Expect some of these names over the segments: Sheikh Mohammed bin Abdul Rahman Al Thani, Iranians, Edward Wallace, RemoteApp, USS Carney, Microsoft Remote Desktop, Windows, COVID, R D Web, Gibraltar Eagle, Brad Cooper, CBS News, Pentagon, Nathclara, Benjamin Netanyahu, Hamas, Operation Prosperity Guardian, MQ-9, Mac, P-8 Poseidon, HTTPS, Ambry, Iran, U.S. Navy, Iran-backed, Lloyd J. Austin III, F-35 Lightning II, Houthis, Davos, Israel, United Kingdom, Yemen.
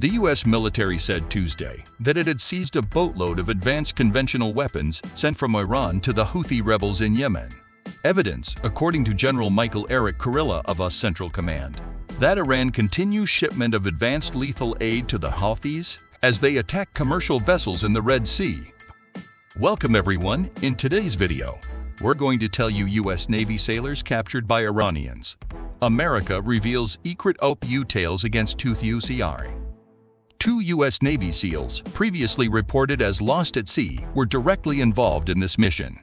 The U.S. military said Tuesday that it had seized a boatload of advanced conventional weapons sent from Iran to the Houthi rebels in Yemen. Evidence, according to General Michael Eric Kurilla of US Central Command, that Iran continues shipment of advanced lethal aid to the Houthis as they attack commercial vessels in the Red Sea. Welcome everyone, in today's video, we're going to tell you U.S. Navy sailors captured by Iranians. America reveals secret OPU tales against Houthi. Two U.S. Navy SEALs, previously reported as lost at sea, were directly involved in this mission.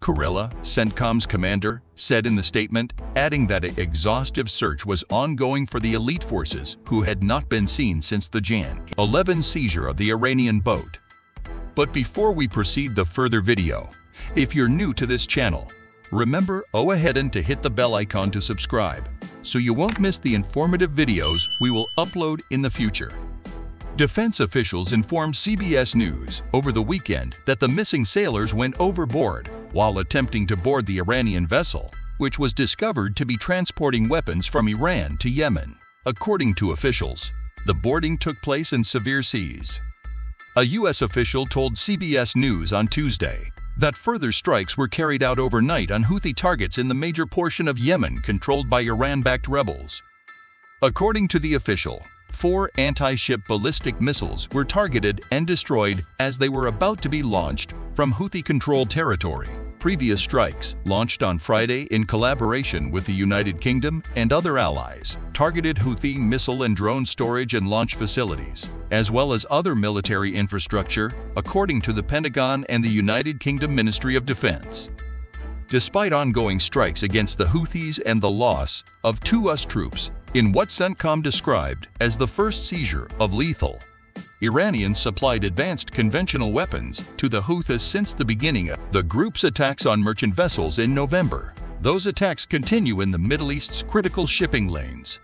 Kurilla, CENTCOM's commander, said in the statement, adding that an exhaustive search was ongoing for the elite forces who had not been seen since the Jan. 11 seizure of the Iranian boat. But before we proceed the further video, if you're new to this channel, remember go ahead and to hit the bell icon to subscribe, so you won't miss the informative videos we will upload in the future. Defense officials informed CBS News over the weekend that the missing sailors went overboard while attempting to board the Iranian vessel, which was discovered to be transporting weapons from Iran to Yemen. According to officials, the boarding took place in severe seas. A U.S. official told CBS News on Tuesday that further strikes were carried out overnight on Houthi targets in the major portion of Yemen controlled by Iran-backed rebels. According to the official, 4 anti-ship ballistic missiles were targeted and destroyed as they were about to be launched from Houthi-controlled territory. Previous strikes, launched on Friday in collaboration with the United Kingdom and other allies, targeted Houthi missile and drone storage and launch facilities, as well as other military infrastructure, according to the Pentagon and the United Kingdom Ministry of Defense. Despite ongoing strikes against the Houthis and the loss of 2 US troops, in what CENTCOM described as the first seizure of lethal, Iranians supplied advanced conventional weapons to the Houthis since the beginning of the group's attacks on merchant vessels in November. Those attacks continue in the Middle East's critical shipping lanes.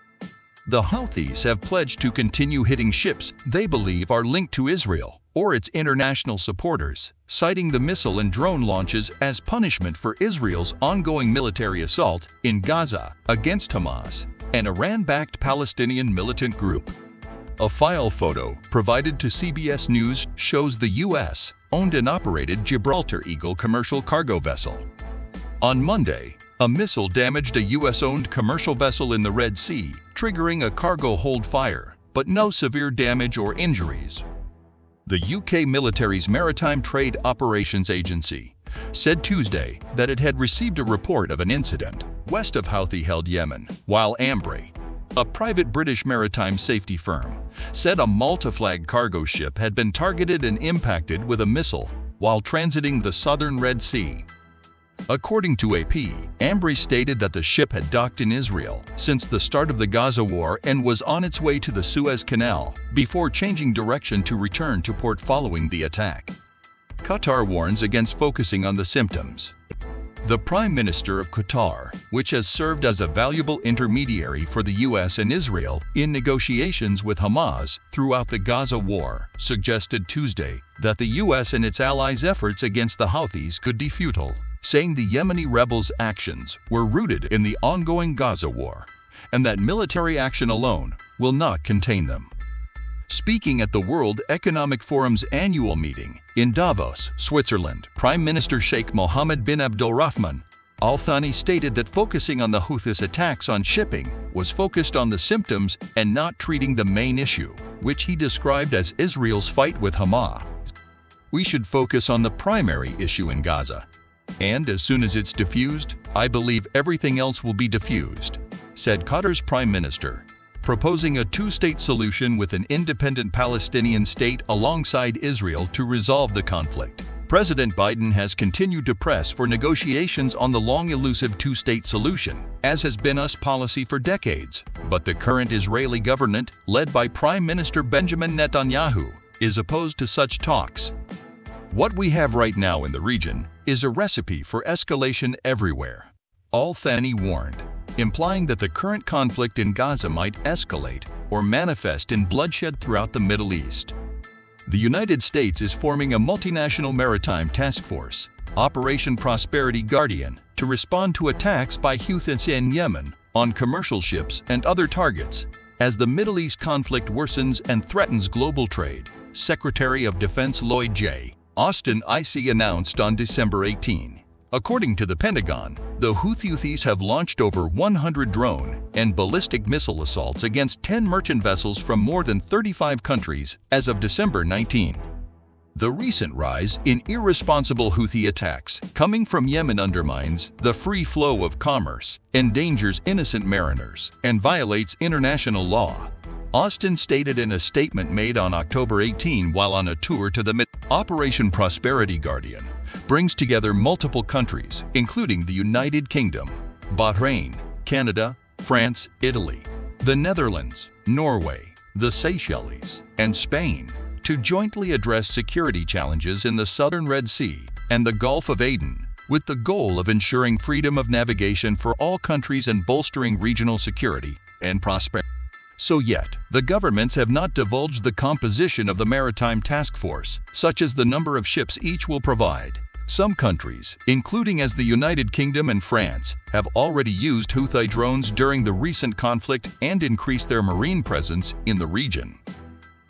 The Houthis have pledged to continue hitting ships they believe are linked to Israel or its international supporters, citing the missile and drone launches as punishment for Israel's ongoing military assault in Gaza against Hamas, an Iran-backed Palestinian militant group. A file photo provided to CBS News shows the U.S.-owned and operated Gibraltar Eagle commercial cargo vessel. On Monday, a missile damaged a U.S.-owned commercial vessel in the Red Sea, triggering a cargo hold fire, but no severe damage or injuries. The UK military's Maritime Trade Operations Agency said Tuesday that it had received a report of an incident west of Houthi-held Yemen, while Ambry, a private British maritime safety firm, said a Malta-flagged cargo ship had been targeted and impacted with a missile while transiting the southern Red Sea. According to AP, Ambry stated that the ship had docked in Israel since the start of the Gaza war and was on its way to the Suez Canal before changing direction to return to port following the attack. Qatar warns against focusing on the symptoms. The Prime Minister of Qatar, which has served as a valuable intermediary for the U.S. and Israel in negotiations with Hamas throughout the Gaza war, suggested Tuesday that the U.S. and its allies' efforts against the Houthis could be futile, saying the Yemeni rebels' actions were rooted in the ongoing Gaza war and that military action alone will not contain them. Speaking at the World Economic Forum's annual meeting in Davos, Switzerland, Prime Minister Sheikh Mohammed bin Abdul Rahman Al Thani stated that focusing on the Houthis' attacks on shipping was focused on the symptoms and not treating the main issue, which he described as Israel's fight with Hamas. We should focus on the primary issue in Gaza, and as soon as it's diffused, I believe everything else will be diffused, said Qatar's Prime Minister, proposing a two-state solution with an independent Palestinian state alongside Israel to resolve the conflict. President Biden has continued to press for negotiations on the long-elusive two-state solution, as has been US policy for decades, but the current Israeli government, led by Prime Minister Benjamin Netanyahu, is opposed to such talks. What we have right now in the region is a recipe for escalation everywhere, Al Thani warned, implying that the current conflict in Gaza might escalate or manifest in bloodshed throughout the Middle East. The United States is forming a multinational maritime task force, Operation Prosperity Guardian, to respond to attacks by Houthis in Yemen on commercial ships and other targets, As the Middle East conflict worsens and threatens global trade, Secretary of Defense Lloyd J. Austin III announced on December 18. According to the Pentagon, the Houthis have launched over 100 drone and ballistic missile assaults against 10 merchant vessels from more than 35 countries as of December 19. The recent rise in irresponsible Houthi attacks coming from Yemen undermines the free flow of commerce, endangers innocent mariners, and violates international law. Austin stated in a statement made on October 18 while on a tour to the Middle East. Operation Prosperity Guardian brings together multiple countries, including the United Kingdom, Bahrain, Canada, France, Italy, the Netherlands, Norway, the Seychelles, and Spain, to jointly address security challenges in the southern Red Sea and the Gulf of Aden, with the goal of ensuring freedom of navigation for all countries and bolstering regional security and prosperity. So yet, the governments have not divulged the composition of the maritime task force, such as the number of ships each will provide. Some countries, including as the United Kingdom and France, have already used Houthi drones during the recent conflict and increased their marine presence in the region.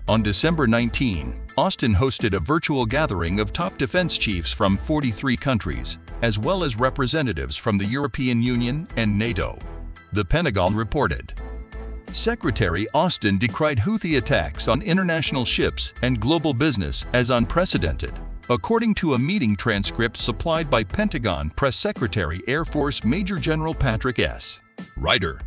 On December 19, Austin hosted a virtual gathering of top defense chiefs from 43 countries, as well as representatives from the European Union and NATO. The Pentagon reported. Secretary Austin decried Houthi attacks on international ships and global business as unprecedented, according to a meeting transcript supplied by Pentagon Press Secretary Air Force Major General Patrick S. Ryder.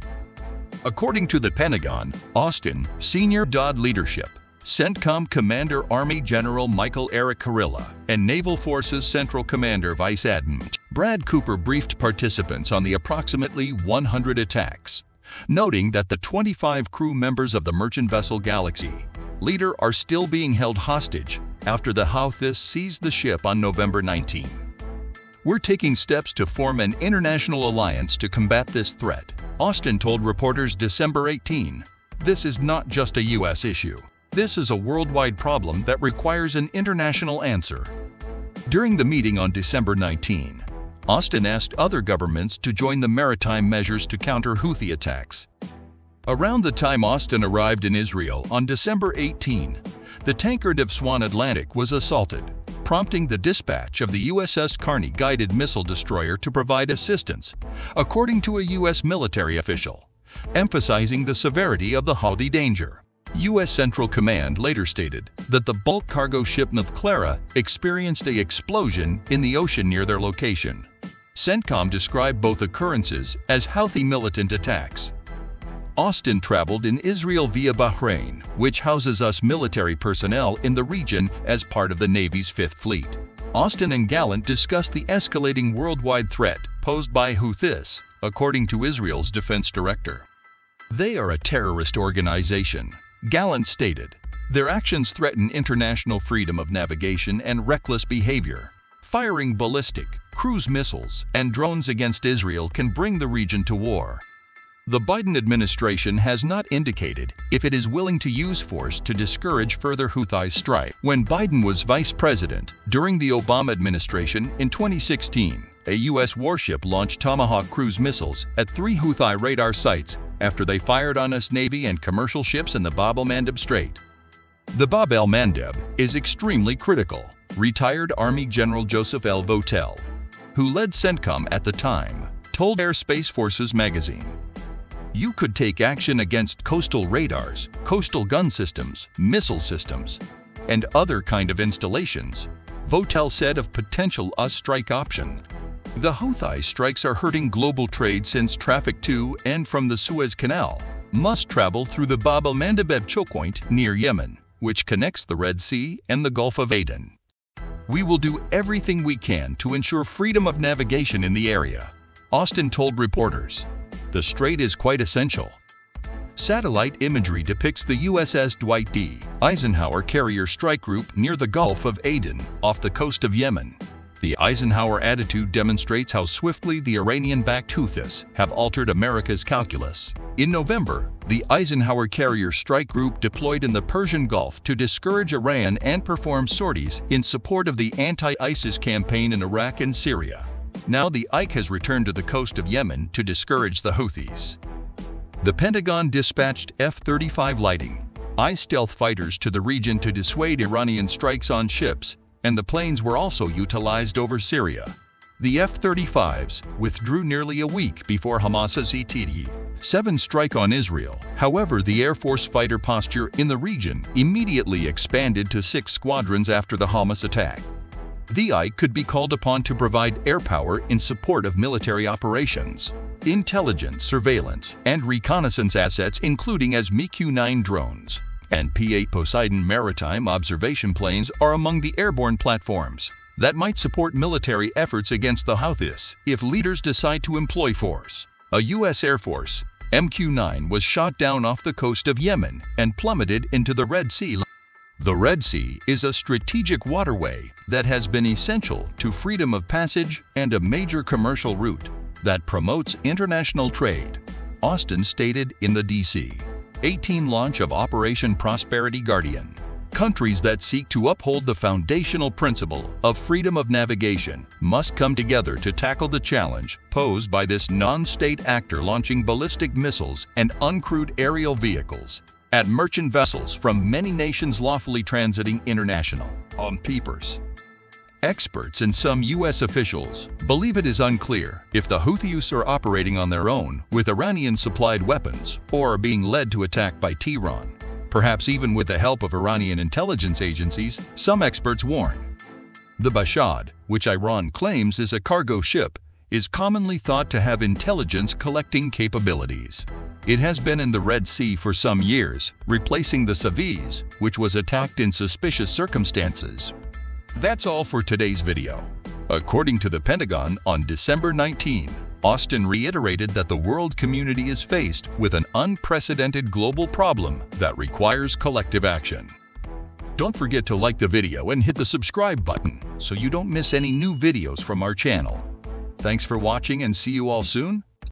According to the Pentagon, Austin, Senior DoD Leadership, CENTCOM Commander Army General Michael Eric Kurilla, and Naval Forces Central Commander Vice Admiral Brad Cooper briefed participants on the approximately 100 attacks, noting that the 25 crew members of the merchant vessel Galaxy leader are still being held hostage after the Houthis seized the ship on November 19. "We're taking steps to form an international alliance to combat this threat," Austin told reporters December 18. "This is not just a U.S. issue. This is a worldwide problem that requires an international answer." During the meeting on December 19, Austin asked other governments to join the maritime measures to counter Houthi attacks. Around the time Austin arrived in Israel on December 18, the tanker Dev Swan Atlantic was assaulted, prompting the dispatch of the USS Carney guided missile destroyer to provide assistance, according to a U.S. military official, emphasizing the severity of the Houthi danger. U.S. Central Command later stated that the bulk cargo ship Nathclara experienced an explosion in the ocean near their location. CENTCOM described both occurrences as Houthi militant attacks. Austin traveled in Israel via Bahrain, which houses U.S. military personnel in the region as part of the Navy's Fifth Fleet. Austin and Gallant discussed the escalating worldwide threat posed by Houthis, according to Israel's defense director. "They are a terrorist organization," Gallant stated. "Their actions threaten international freedom of navigation and reckless behavior. Firing ballistic, cruise missiles, and drones against Israel can bring the region to war." The Biden administration has not indicated if it is willing to use force to discourage further Houthi strife. When Biden was vice president during the Obama administration in 2016, a U.S. warship launched Tomahawk cruise missiles at 3 Houthi radar sites after they fired on U.S. Navy and commercial ships in the Bab al-Mandeb Strait. "The Bab al-Mandeb is extremely critical," retired Army General Joseph L. Votel, who led CENTCOM at the time, told Air Space Forces magazine. "You could take action against coastal radars, coastal gun systems, missile systems, and other kind of installations," Votel said of potential U.S. strike option. The Houthi strikes are hurting global trade since traffic to and from the Suez Canal must travel through the Bab al-Mandeb chokepoint near Yemen, which connects the Red Sea and the Gulf of Aden. "We will do everything we can to ensure freedom of navigation in the area," Austin told reporters. "The strait is quite essential." Satellite imagery depicts the USS Dwight D. Eisenhower carrier strike group near the Gulf of Aden off the coast of Yemen. The Eisenhower attitude demonstrates how swiftly the Iranian-backed Houthis have altered America's calculus. In November, the Eisenhower Carrier Strike Group deployed in the Persian Gulf to discourage Iran and perform sorties in support of the anti-ISIS campaign in Iraq and Syria. Now the Ike has returned to the coast of Yemen to discourage the Houthis. The Pentagon dispatched F-35 Lightning II stealth fighters to the region to dissuade Iranian strikes on ships, and the planes were also utilized over Syria. The F-35s withdrew nearly a week before Hamas's ETD-7 strike on Israel. However, the Air Force fighter posture in the region immediately expanded to 6 squadrons after the Hamas attack. The I could be called upon to provide air power in support of military operations, intelligence, surveillance, and reconnaissance assets, including as MQ-9 drones and P-8 Poseidon maritime observation planes are among the airborne platforms that might support military efforts against the Houthis if leaders decide to employ force. A U.S. Air Force MQ-9 was shot down off the coast of Yemen and plummeted into the Red Sea. The Red Sea is a strategic waterway that has been essential to freedom of passage and a major commercial route that promotes international trade, Austin stated in the DC-18 launch of Operation Prosperity Guardian. Countries that seek to uphold the foundational principle of freedom of navigation must come together to tackle the challenge posed by this non-state actor launching ballistic missiles and uncrewed aerial vehicles at merchant vessels from many nations lawfully transiting international waters. Experts and some U.S. officials believe it is unclear if the Houthis are operating on their own with Iranian-supplied weapons or are being led to attack by Tehran, perhaps even with the help of Iranian intelligence agencies, some experts warn. The Bashad, which Iran claims is a cargo ship, is commonly thought to have intelligence collecting capabilities. It has been in the Red Sea for some years, replacing the Saviz, which was attacked in suspicious circumstances. That's all for today's video. According to the Pentagon, on December 19, Austin reiterated that the world community is faced with an unprecedented global problem that requires collective action. Don't forget to like the video and hit the subscribe button so you don't miss any new videos from our channel. Thanks for watching and see you all soon.